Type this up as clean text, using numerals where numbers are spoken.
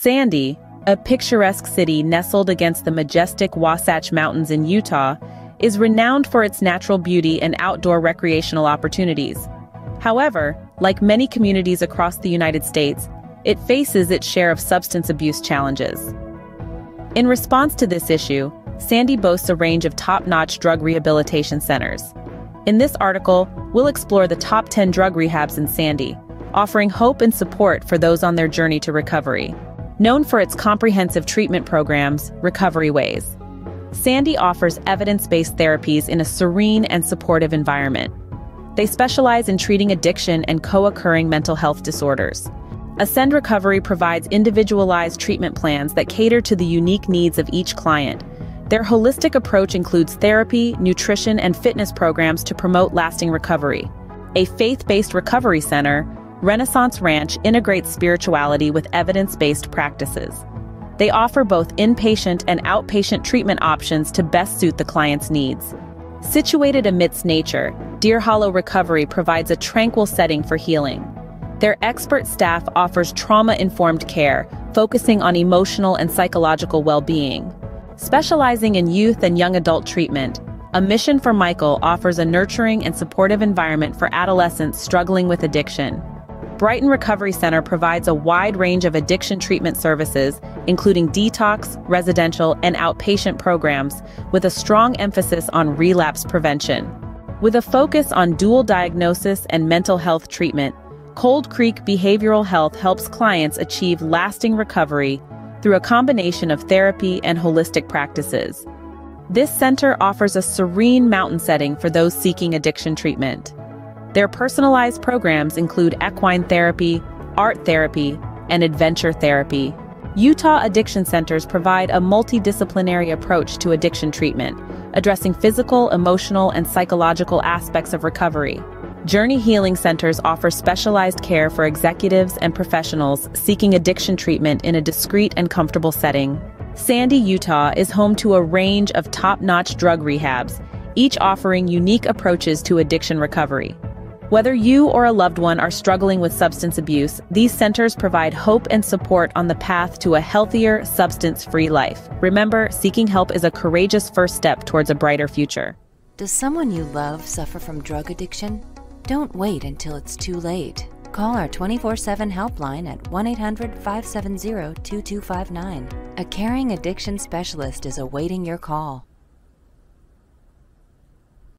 Sandy, a picturesque city nestled against the majestic Wasatch Mountains in Utah, is renowned for its natural beauty and outdoor recreational opportunities. However, like many communities across the United States, it faces its share of substance abuse challenges. In response to this issue, Sandy boasts a range of top-notch drug rehabilitation centers. In this article, we'll explore the top 10 drug rehabs in Sandy, offering hope and support for those on their journey to recovery. Known for its comprehensive treatment programs, Recovery Ways Sandy offers evidence-based therapies in a serene and supportive environment. They specialize in treating addiction and co-occurring mental health disorders. Ascend Recovery provides individualized treatment plans that cater to the unique needs of each client. Their holistic approach includes therapy, nutrition, and fitness programs to promote lasting recovery. A faith-based recovery center, Renaissance Ranch integrates spirituality with evidence-based practices. They offer both inpatient and outpatient treatment options to best suit the client's needs. Situated amidst nature, Deer Hollow Recovery provides a tranquil setting for healing. Their expert staff offers trauma-informed care, focusing on emotional and psychological well-being. Specializing in youth and young adult treatment, A Mission for Michael offers a nurturing and supportive environment for adolescents struggling with addiction. Brighton Recovery Center provides a wide range of addiction treatment services, including detox, residential, and outpatient programs, with a strong emphasis on relapse prevention. With a focus on dual diagnosis and mental health treatment, Cold Creek Behavioral Health helps clients achieve lasting recovery through a combination of therapy and holistic practices. This center offers a serene mountain setting for those seeking addiction treatment. Their personalized programs include equine therapy, art therapy, and adventure therapy. Utah Addiction Centers provide a multidisciplinary approach to addiction treatment, addressing physical, emotional, and psychological aspects of recovery. Journey Healing Centers offer specialized care for executives and professionals seeking addiction treatment in a discreet and comfortable setting. Sandy, Utah is home to a range of top-notch drug rehabs, each offering unique approaches to addiction recovery. Whether you or a loved one are struggling with substance abuse, these centers provide hope and support on the path to a healthier, substance-free life. Remember, seeking help is a courageous first step towards a brighter future. Does someone you love suffer from drug addiction? Don't wait until it's too late. Call our 24/7 helpline at 1-800-570-2259. A caring addiction specialist is awaiting your call.